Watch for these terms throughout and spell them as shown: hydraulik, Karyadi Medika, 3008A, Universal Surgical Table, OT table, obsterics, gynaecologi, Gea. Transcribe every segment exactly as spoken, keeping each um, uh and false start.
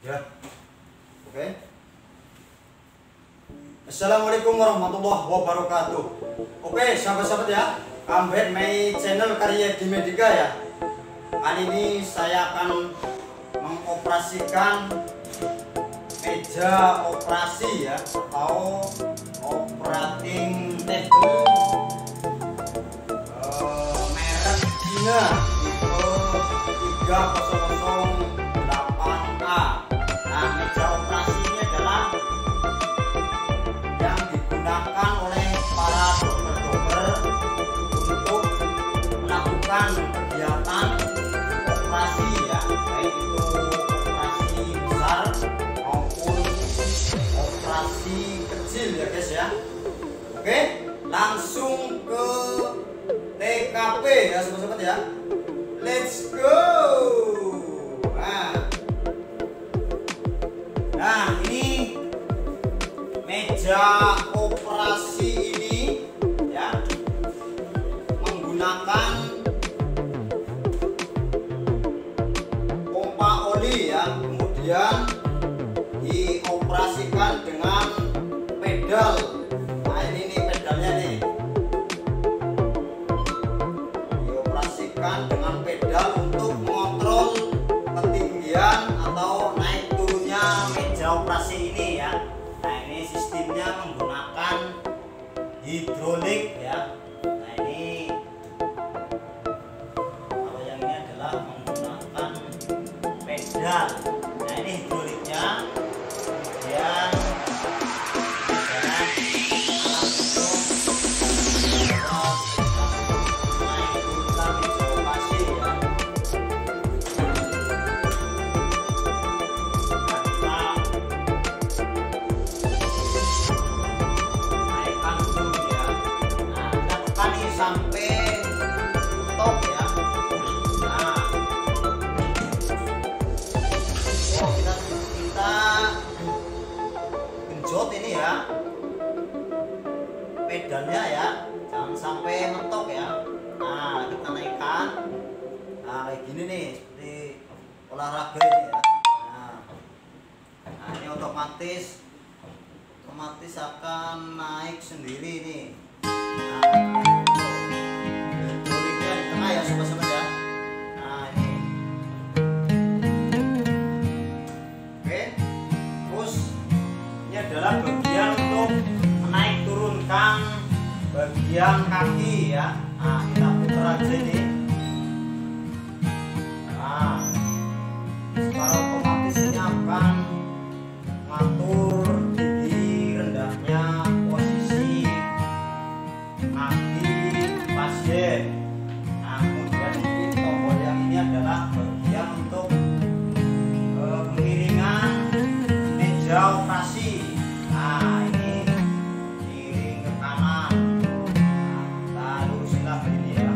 Ya. Oke. Okay. Assalamualaikum warahmatullahi wabarakatuh. Oke, okay, sahabat-sahabat ya. Kembali my channel Karyadi Medika ya. Kali ini saya akan mengoperasikan meja operasi ya, atau operating table uh, merek Gea tiga nol nol delapan A. Nah, meja operasinya adalah yang digunakan oleh para dokter-dokter untuk melakukan kegiatan operasi ya, baik itu operasi besar maupun operasi kecil ya guys ya. Oke, langsung ke T K P ya sobat-sobat ya. Let's go. Nah, nah ini meja operasi ini ya menggunakan pompa oli ya, kemudian dioperasikan dengan pedal. Dengan pedal untuk mengontrol ketinggian atau naik turunnya meja operasi ini ya. Nah, ini sistemnya menggunakan hidrolik ya. Nah, ini kalau yang ini adalah menggunakan pedal. Nah, ini hidroliknya. Kemudian sampai top ya. Nah, oh, kita kita genjot ini ya pedalnya ya, jangan sampai mentok ya. Nah, kita naikkan. Nah, kayak gini nih, seperti olahraga ini ya. Nah, nah ini otomatis otomatis akan naik sendiri nih. Nah, ya sobat-sobat ya. Nah, ini oke, terus ini adalah bagian untuk menaik turunkan bagian kaki ya. Nah, kita putar aja ini. Nah, secara otomatis ini akan mengatur tinggi rendahnya posisi kaki pasien. Adalah bagian untuk pemiringan meja operasi. Nah, ini miring ke kanan. Nah, kita lurusin lagi ini ya.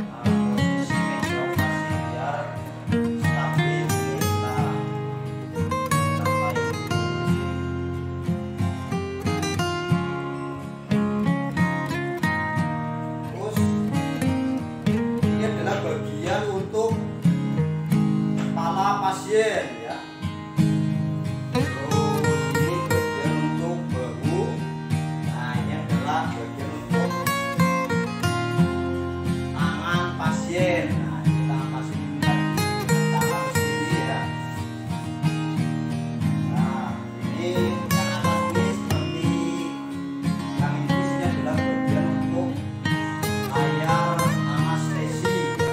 Nah, posisi meja operasi biar stabil. Kita tambahin. Terus ini adalah bagi untuk kepala pasien ya. Terus ini bagian untuk bahu. Nah, ini adalah bagian untuk tangan pasien. Nah, kita masukin tangan sini ya. Nah, ini yang atas ini seperti yang ini, ini adalah bagian untuk layar anestesi. Untuk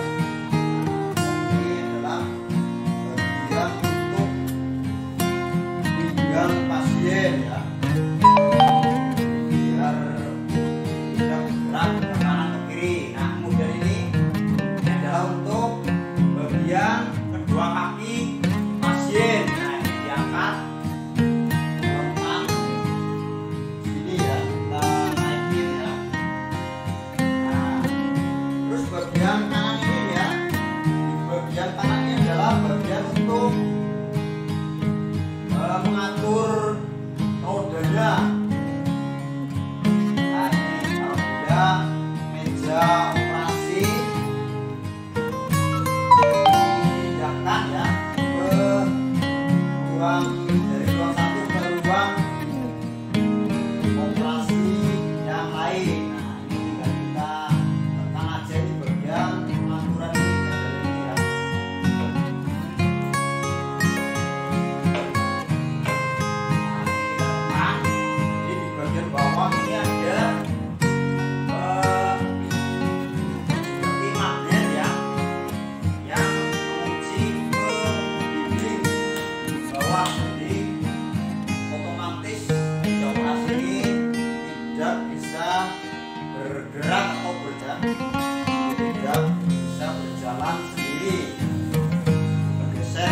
keluar. Jadi otomatis jauh ini tidak bisa bergerak atau berjalan, tidak bisa berjalan sendiri, bergeser.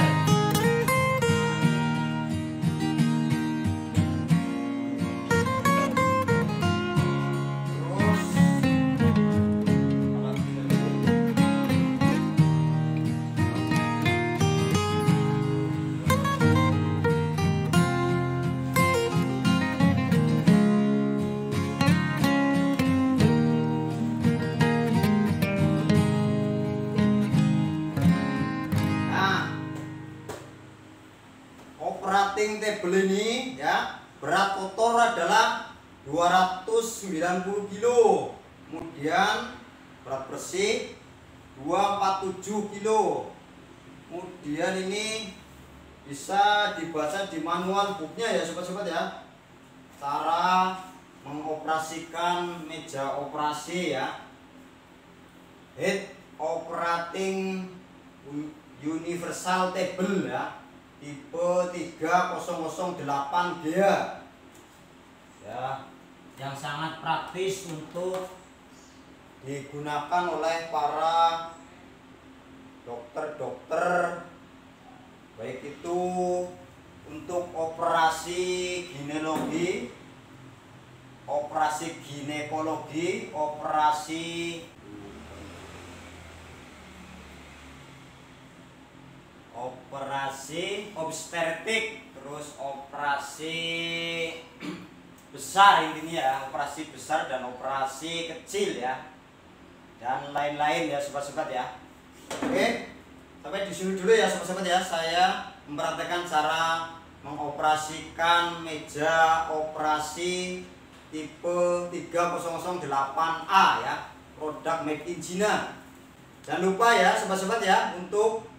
Operating table ini ya, berat kotor adalah dua ratus sembilan puluh kilo. Kemudian berat bersih dua ratus empat puluh tujuh kilo. Kemudian ini bisa dibaca di manual booknya ya sobat-sobat ya. Cara mengoperasikan meja operasi ya. Head operating universal table ya. Tipe tiga nol nol delapan G ya, yang sangat praktis untuk digunakan oleh para dokter-dokter, baik itu untuk operasi ginekologi, operasi ginekologi, operasi operasi obstetrik, terus operasi besar intinya ya, operasi besar dan operasi kecil ya, dan lain-lain ya sobat-sobat ya. Oke, sampai di sini dulu ya sobat-sobat ya, saya mempraktekkan cara mengoperasikan meja operasi tipe tiga nol nol delapan A ya, produk made in China. Jangan lupa ya sobat-sobat ya untuk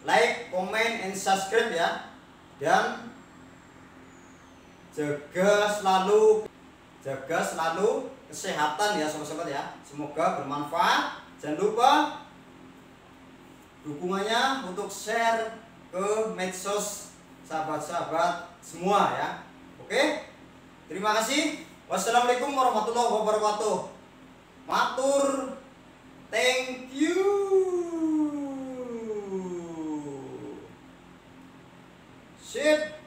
like, comment, and subscribe ya. Dan jaga selalu jaga selalu kesehatan ya sobat-sobat ya. Semoga bermanfaat. Jangan lupa dukungannya untuk share ke medsos sahabat-sahabat semua ya. Oke, terima kasih. Wassalamualaikum warahmatullahi wabarakatuh. Matur, thank you. Sip.